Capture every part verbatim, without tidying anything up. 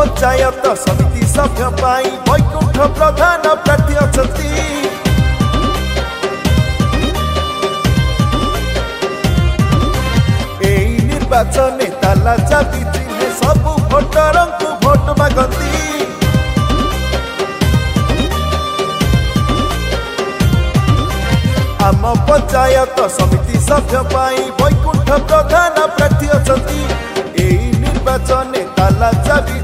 पंचायत समिति सभ्य बैकुंठ प्रधान प्रार्थी अच्छी निर्वाचन ताला जाति चिन्ह सबू भोटर को भोट मागती आम पंचायत समिति सभ्य बैकुंठ प्रधान प्रार्थी अच्छी निर्वाचन ताला जाति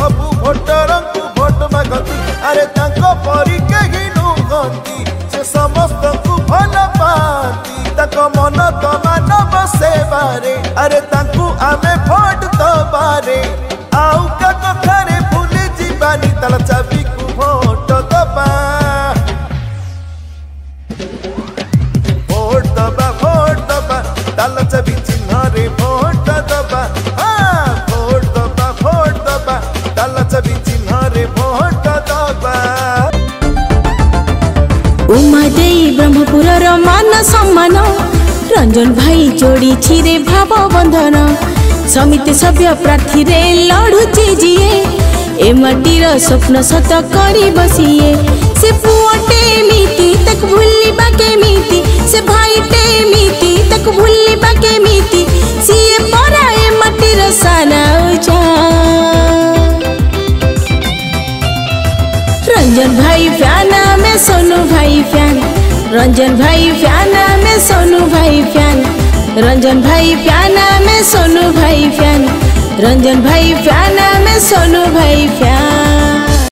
सबू भोटर को भोट मागती अरे कहीं गंती से समस्त को भल पाती मन तो मान बसेबारे अरे आमे भोट दबारे आउ का कथारे भूल जीवानी ताला चाबी को भोट दबा भोट दबा भोट दबा ताला चाबी चिन्ह रे भोट दबा ब्रह्मपुर मान सम्मान रंजन भाई जोड़ी रे भाव बंधन समिति सभ्य प्रार्थी रे लड़ुचे जिए ए मटीर स्वप्न सत करी बसिए से पुअटे मीति तक भूली बाके मीति से भाईटे मीति तक भूली बाके मीति सीए परा ए मटीर साना उचा रंजन भाई प्याना में सोनू भाई प्याना रंजन भाई प्याना में सोनू भाई प्यान रंजन भाई प्याना में सोनू भाई प्यान रंजन भाई प्याना में सोनू भाई प्यान।